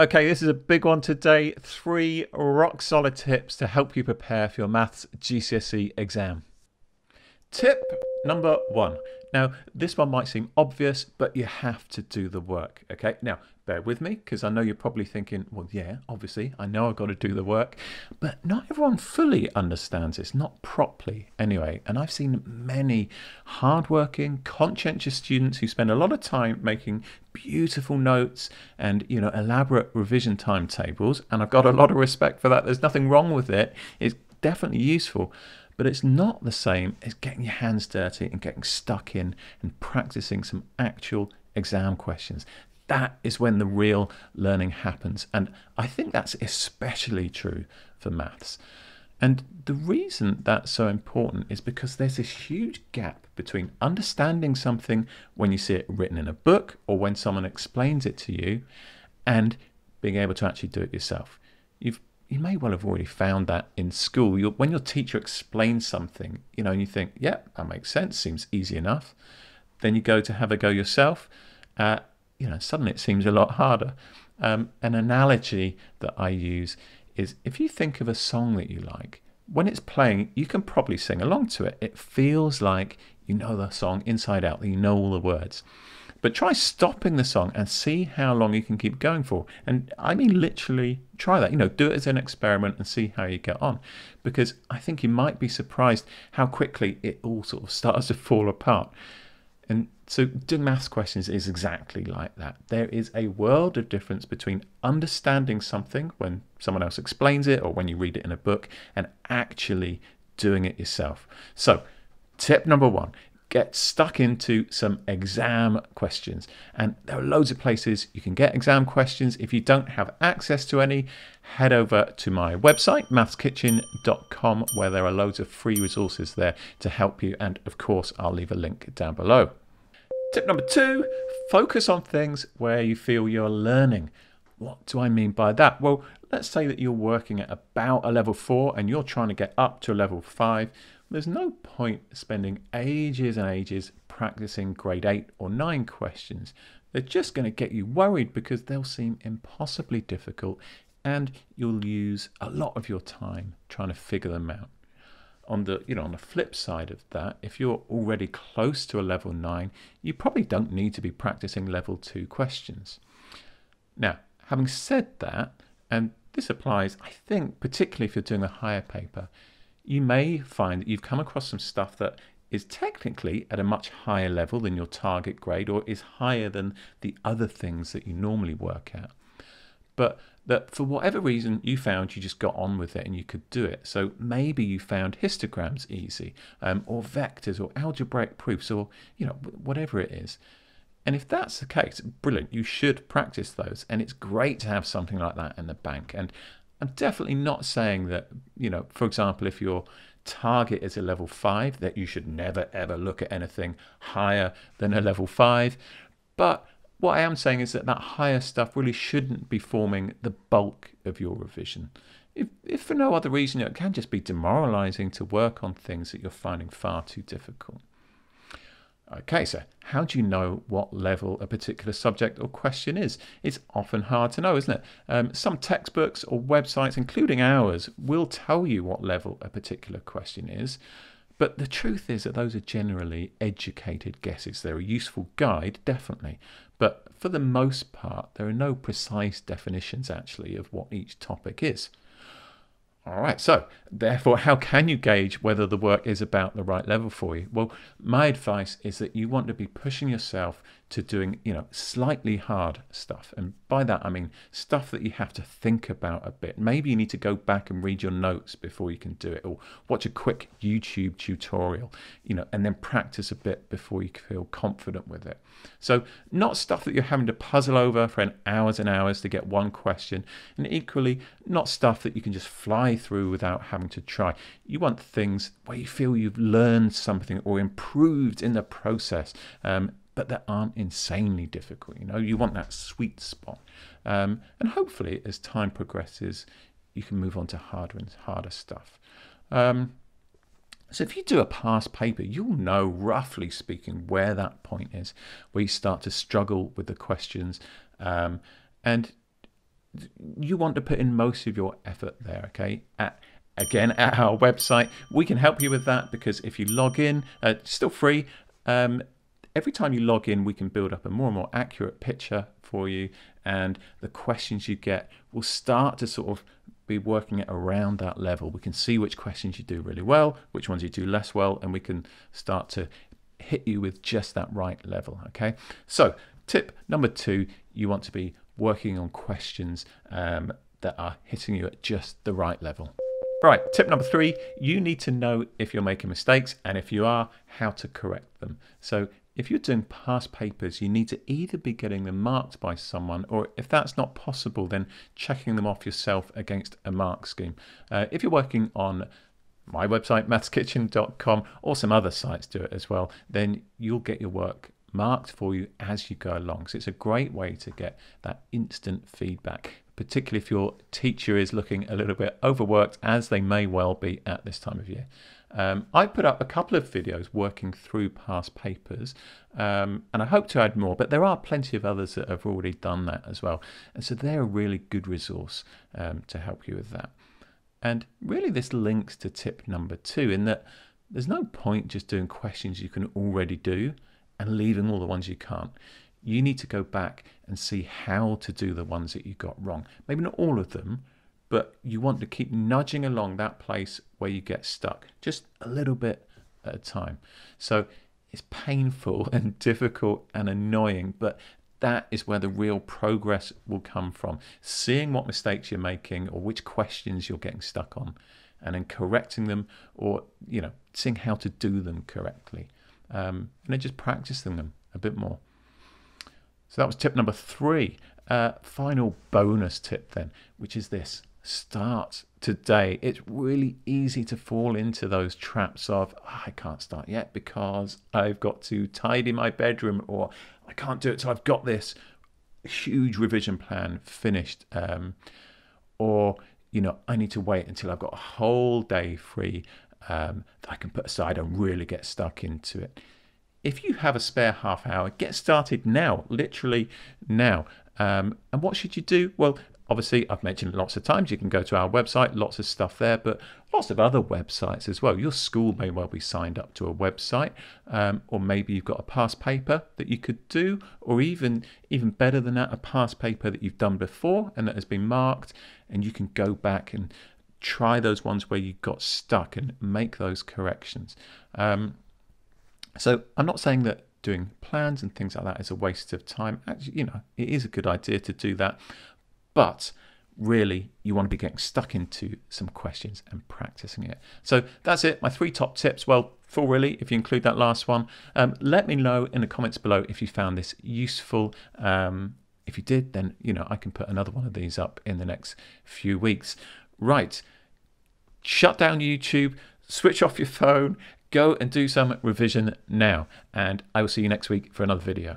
Okay, this is a big one today. 3 rock solid tips to help you prepare for your maths GCSE exam. Tip number 1. Now, this one might seem obvious, but you have to do the work, okay? Now, bear with me, because I know you're probably thinking, well, yeah, obviously, I know I've got to do the work, but not everyone fully understands this, not properly anyway. And I've seen many hardworking, conscientious students who spend a lot of time making beautiful notes and, you know, elaborate revision timetables, and I've got a lot of respect for that. There's nothing wrong with it. It's definitely useful. But it's not the same as getting your hands dirty and getting stuck in and practicing some actual exam questions. That is when the real learning happens. And I think that's especially true for maths. And the reason that's so important is because there's this huge gap between understanding something when you see it written in a book or when someone explains it to you and being able to actually do it yourself. You may well have already found that in school. When your teacher explains something, you know, and you think, yeah, that makes sense, seems easy enough. Then you go to have a go yourself. You know, suddenly it seems a lot harder. An analogy that I use is if you think of a song that you like, when it's playing, you can probably sing along to it. It feels like you know the song inside out, you know all the words. But try stopping the song and see how long you can keep going for. And I mean literally try that. You know, do it as an experiment and see how you get on. Because I think you might be surprised how quickly it all sort of starts to fall apart. And so doing maths questions is exactly like that. There is a world of difference between understanding something when someone else explains it or when you read it in a book and actually doing it yourself. So tip number 1. Get stuck into some exam questions. And there are loads of places you can get exam questions. If you don't have access to any, head over to my website, mathskitchen.com, where there are loads of free resources there to help you. And of course, I'll leave a link down below. Tip number 2, focus on things where you feel you're learning. What do I mean by that? Well, let's say that you're working at about a level 4 and you're trying to get up to a level 5. There's no point spending ages and ages practicing grade 8 or 9 questions. They're just going to get you worried because they'll seem impossibly difficult and you'll lose a lot of your time trying to figure them out. On the flip side of that, if you're already close to a level 9, you probably don't need to be practicing level 2 questions. Now, having said that, and this applies, I think, particularly if you're doing a higher paper, you may find that you've come across some stuff that is technically at a much higher level than your target grade or is higher than the other things that you normally work at. But that for whatever reason you found you just got on with it and you could do it. So maybe you found histograms easy or vectors or algebraic proofs or, you know, whatever it is. And if that's the case, brilliant, you should practice those. And it's great to have something like that in the bank. And I'm definitely not saying that, you know, for example, if your target is a level 5, that you should never, ever look at anything higher than a level 5. But what I am saying is that that higher stuff really shouldn't be forming the bulk of your revision. If for no other reason, it can just be demoralizing to work on things that you're finding far too difficult. Okay, so how do you know what level a particular subject or question is? It's often hard to know, isn't it? Some textbooks or websites, including ours, will tell you what level a particular question is. But the truth is that those are generally educated guesses. They're a useful guide, definitely. But for the most part, there are no precise definitions, actually, of what each topic is. All right, so therefore, how can you gauge whether the work is about the right level for you? Well, my advice is that you want to be pushing yourself to doing, you know, slightly hard stuff. And by that, I mean stuff that you have to think about a bit. Maybe you need to go back and read your notes before you can do it, or watch a quick YouTube tutorial, you know, and then practice a bit before you feel confident with it. So not stuff that you're having to puzzle over for hours and hours to get one question, and equally not stuff that you can just fly through without having to try. You want things where you feel you've learned something or improved in the process, but that aren't insanely difficult. You know, you want that sweet spot. And hopefully, as time progresses, you can move on to harder and harder stuff. So if you do a past paper, you'll know, roughly speaking, where that point is, where you start to struggle with the questions. And you want to put in most of your effort there, okay? Again, at our website, we can help you with that, because if you log in, still free, every time you log in, we can build up a more and more accurate picture for you, and the questions you get will start to sort of be working at around that level. We can see which questions you do really well, which ones you do less well, and we can start to hit you with just that right level, okay? So tip number two, you want to be working on questions that are hitting you at just the right level. Right, tip number three, you need to know if you're making mistakes, and if you are, how to correct them. So if you're doing past papers, you need to either be getting them marked by someone, or if that's not possible, then checking them off yourself against a mark scheme. If you're working on my website, mathskitchen.com, or some other sites do it as well, then you'll get your work marked for you as you go along. So it's a great way to get that instant feedback, particularly if your teacher is looking a little bit overworked, as they may well be at this time of year. I put up a couple of videos working through past papers, and I hope to add more, but there are plenty of others that have already done that as well. And so they're a really good resource to help you with that. And really this links to tip number two, in that there's no point just doing questions you can already do and leaving all the ones you can't. You need to go back and see how to do the ones that you got wrong. Maybe not all of them, but you want to keep nudging along that place where you get stuck, just a little bit at a time. So it's painful and difficult and annoying, but that is where the real progress will come from. Seeing what mistakes you're making, or which questions you're getting stuck on, and then correcting them, or, you know, seeing how to do them correctly. And then just practicing them a bit more. So that was tip number three. Final bonus tip then, which is this: start today. It's really easy to fall into those traps of, oh, I can't start yet because I've got to tidy my bedroom, or I can't do it till I've got this huge revision plan finished, or, you know, I need to wait until I've got a whole day free that I can put aside and really get stuck into it. If you have a spare half hour, get started now, literally now. And what should you do? Well, obviously, I've mentioned lots of times, you can go to our website, lots of stuff there, but lots of other websites as well. Your school may well be signed up to a website, or maybe you've got a past paper that you could do, or even better than that, a past paper that you've done before and that has been marked, and you can go back and try those ones where you got stuck and make those corrections. So I'm not saying that doing plans and things like that is a waste of time. Actually, you know, it is a good idea to do that, but really you want to be getting stuck into some questions and practicing it. So that's it, my three top tips. Well, four really, if you include that last one. Let me know in the comments below if you found this useful. If you did, then, you know, I can put another one of these up in the next few weeks. Right, shut down YouTube, switch off your phone, go and do some revision now, and I will see you next week for another video.